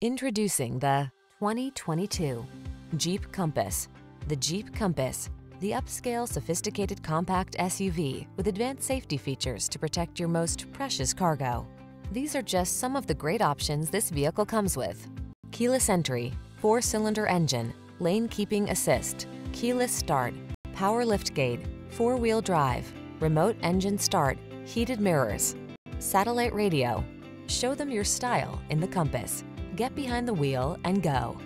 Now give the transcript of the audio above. Introducing the 2022 Jeep Compass. The Jeep Compass, the upscale, sophisticated compact SUV with advanced safety features to protect your most precious cargo. These are just some of the great options this vehicle comes with: keyless entry, 4-cylinder engine, lane keeping assist, keyless start, power liftgate, 4-wheel drive, remote engine start, heated mirrors, satellite radio. Show them your style in the Compass. Get behind the wheel and go.